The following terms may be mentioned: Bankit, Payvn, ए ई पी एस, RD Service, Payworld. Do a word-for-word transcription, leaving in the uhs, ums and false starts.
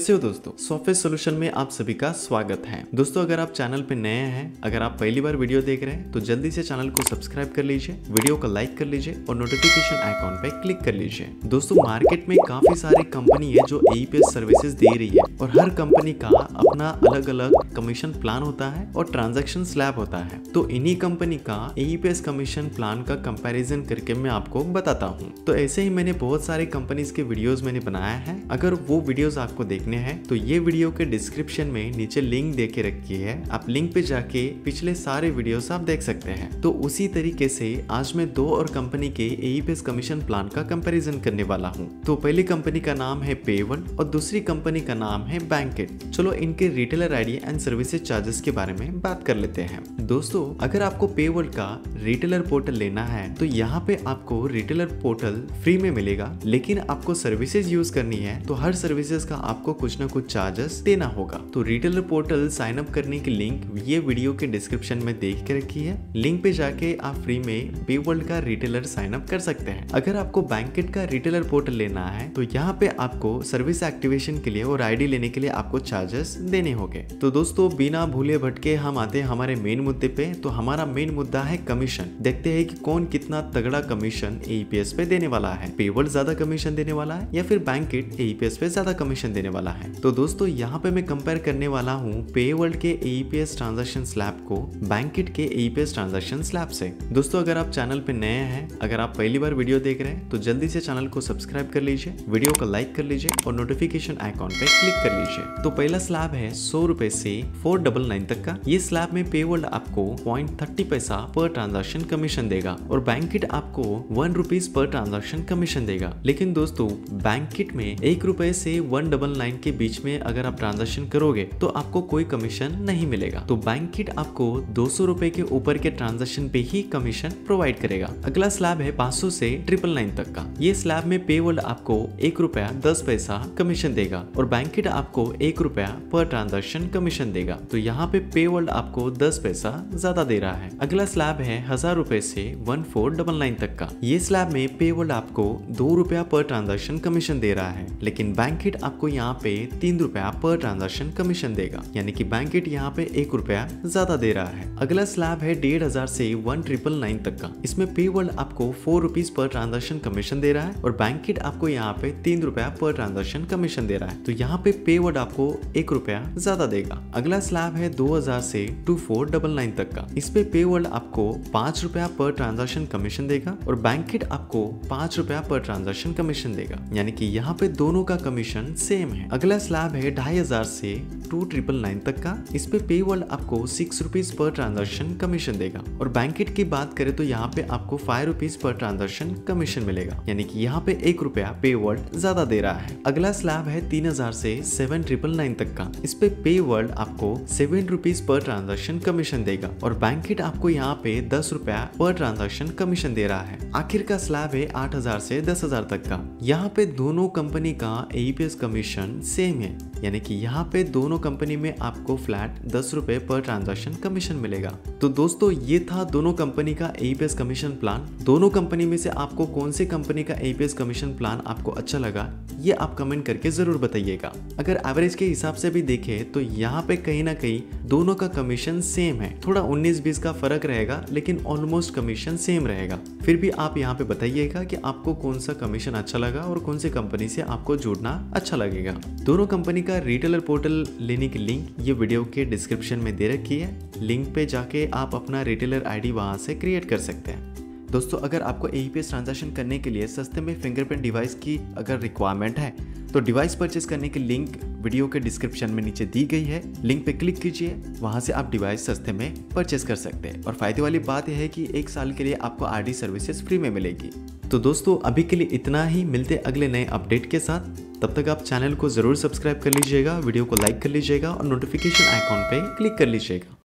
कैसे हो दोस्तों, सॉफ्टवेयर सॉल्यूशन में आप सभी का स्वागत है। दोस्तों अगर आप चैनल पे नए हैं, अगर आप पहली बार वीडियो देख रहे हैं तो जल्दी से चैनल को सब्सक्राइब कर लीजिए, वीडियो को लाइक कर लीजिए और नोटिफिकेशन आइकॉन पे क्लिक कर लीजिए। दोस्तों मार्केट में काफी सारी कंपनी है जो ए ई पी एस services दे रही है और हर कंपनी का अपना अलग अलग कमीशन प्लान होता है और ट्रांजेक्शन स्लैब होता है। तो इन्ही कंपनी का ए ई पी एस commission plan का कंपेरिजन करके मैं आपको बताता हूँ। तो ऐसे ही मैंने बहुत सारे कंपनीज के वीडियोज मैंने बनाया है, अगर वो वीडियोज आपको देखने हैं तो ये वीडियो के डिस्क्रिप्शन में नीचे लिंक दे के रखी है, आप लिंक पे जाके पिछले सारे वीडियोस आप देख सकते हैं। तो उसी तरीके से आज मैं दो और कंपनी के ए ई पी एस commission plan का कंपैरिजन करने वाला हूँ। तो पहली कंपनी का नाम है पेवन और दूसरी कंपनी का नाम है बैंकिट। चलो इनके retailer ID and services charges के बारे में बात कर लेते हैं। दोस्तों अगर आपको पेवर्ल्ड का रिटेलर पोर्टल लेना है तो यहाँ पे आपको रिटेलर पोर्टल फ्री में मिलेगा, लेकिन आपको सर्विसेज यूज करनी है तो हर सर्विसेज का आपको कुछ ना कुछ चार्जेस देना होगा। तो रिटेलर पोर्टल साइन अप करने की लिंक ये वीडियो के डिस्क्रिप्शन में देख के रखी है, लिंक पे जाके आप फ्री में पेवर्ल्ड का रिटेलर साइन अप कर सकते हैं। अगर आपको बैंकिट का रिटेलर पोर्टल लेना है तो यहाँ पे आपको सर्विस एक्टिवेशन के लिए और आईडी लेने के लिए आपको चार्जेस देने होंगे। तो दोस्तों बिना भूले भटके हम आते हैं हमारे मेन मुद्दे पे। तो हमारा मेन मुद्दा है कमीशन। देखते है की कौन कितना तगड़ा commission ए ई पी एस पे देने वाला है, पेवर्ल्ड ज्यादा कमीशन देने वाला है या फिर Bankit ए ई पी एस पे ज्यादा कमीशन देने वाला है। तो दोस्तों यहाँ पे मैं कंपेयर करने वाला हूँ पेवर्ल्ड के ए ई पी एस transaction slab को बैंकिट के ए ई पी एस transaction slab से। दोस्तों अगर आप चैनल पे नए हैं, अगर आप पहली बार वीडियो देख रहे हैं तो जल्दी से चैनल को सब्सक्राइब कर लीजिए, वीडियो को लाइक कर लीजिए और नोटिफिकेशन आइकॉन पे क्लिक कर लीजिए। तो पहला स्लैब है सौ रूपये से फोर डबल नाइन तक का। ये स्लैब में पेवर्ल्ड आपको पॉइंट थर्टी पैसा पर ट्रांजेक्शन कमीशन देगा और बैंकिट आपको one rupees per transaction commission देगा। लेकिन दोस्तों बैंकिट में एक रुपए से वन डबल नाइन के बीच में अगर आप ट्रांजैक्शन करोगे तो आपको कोई कमीशन नहीं मिलेगा। तो बैंकिट आपको दो सौ रूपए के ऊपर के ट्रांजैक्शन पे ही कमीशन प्रोवाइड करेगा। अगला स्लैब है पाँच सौ से ट्रिपल नाइन तक का। ये स्लैब में पेवर्ल्ड आपको एक रुपया दस पैसा कमीशन देगा और बैंकिट आपको एक रुपया पर ट्रांजैक्शन कमीशन देगा। तो यहाँ पे पेवर्ल्ड आपको दस पैसा ज्यादा दे रहा है। अगला स्लैब है हजार रूपए से वन फोर डबल नाइन तक का। ये स्लैब में पेवर्ल्ड आपको दो रुपया पर ट्रांजैक्शन कमीशन दे रहा है, लेकिन बैंकिट आपको यहाँ पे तीन रुपया पर ट्रांजैक्शन कमीशन देगा, यानी कि बैंकिट यहाँ पे एक रुपया ज्यादा दे रहा है। अगला स्लैब है डेढ़ हजार से वन ट्रिपल नाइन तक का। इसमें पेवर्ल्ड आपको four rupees per transaction commission दे रहा है और बैंकिट आपको यहाँ पे तीन रुपया पर ट्रांजैक्शन कमीशन दे रहा है। तो यहाँ पे पेवर्ल्ड आपको एक रुपया ज्यादा देगा। अगला स्लैब है दो हजार से टू फोर डबल नाइन तक का। इसपे पेवर्ल्ड आपको पांच रुपया पर ट्रांजैक्शन कमीशन देगा और बैंकिट आपको पांच रुपया पर ट्रांजैक्शन कमीशन देगा, यानी कि यहाँ पे दोनों का कमीशन सेम है। अगला स्लैब है ढाई हजार से टू ट्रिपल नाइन तक का। इस पे पेवर्ल्ड आपको six rupees per transaction commission देगा और बैंकिट की बात करें तो यहाँ पे आपको five rupees per transaction commission मिलेगा, यानी कि यहाँ पे एक रुपया पेवर्ल्ड ज्यादा दे रहा है। अगला स्लैब है तीन हजार से सेवन ट्रिपल नाइन तक का। इस पे पेवर्ल्ड आपको seven rupees per transaction commission देगा और बैंकिट आपको यहाँ पे दस रुपया पर ट्रांजैक्शन कमीशन दे रहा है। आखिर का स्लैब है आठ हजार से दस हजार तक का। यहाँ पे दोनों कंपनी का ए ई पी एस commission same है, यानी कि यहाँ पे दोनों कंपनी में आपको फ्लैट दस रुपए पर ट्रांजैक्शन कमीशन मिलेगा। तो दोस्तों ये था दोनों कंपनी का ए ई पी एस commission plan. दोनों कंपनी में से आपको कौन से कंपनी का ए ई पी एस commission plan आपको अच्छा लगा ये आप कमेंट करके जरूर बताइएगा। अगर एवरेज के हिसाब से भी देखें तो यहाँ पे कहीं ना कहीं दोनों का कमीशन सेम है, थोड़ा उन्नीस बीस का फर्क रहेगा लेकिन ऑलमोस्ट कमीशन सेम रहेगा। फिर भी आप यहाँ पे बताइएगा कि आपको कौन सा कमीशन अच्छा लगा और कौन सी कंपनी से आपको जुड़ना अच्छा लगेगा। दोनों कंपनी का रिटेलर पोर्टल लेने की लिंक ये वीडियो के डिस्क्रिप्शन में दे रखी है, लिंक पे जाके आप अपना रिटेलर आईडी वहाँ से क्रिएट कर सकते हैं। दोस्तों अगर आपको ए ई पी एस transaction करने के लिए सस्ते में फिंगरप्रिंट डिवाइस की अगर रिक्वायरमेंट है तो डिवाइस परचेज करने की लिंक वीडियो के डिस्क्रिप्शन में नीचे दी गई है, लिंक पे क्लिक कीजिए, वहाँ से आप डिवाइस सस्ते में परचेज कर सकते हैं। और फायदे वाली बात यह है कि एक साल के लिए आपको आर डी सर्विसेज फ्री में मिलेगी। तो दोस्तों अभी के लिए इतना ही, मिलते अगले नए अपडेट के साथ। तब तक आप चैनल को जरूर सब्सक्राइब कर लीजिएगा, वीडियो को लाइक कर लीजिएगा और नोटिफिकेशन आइकॉन पे क्लिक कर लीजिएगा।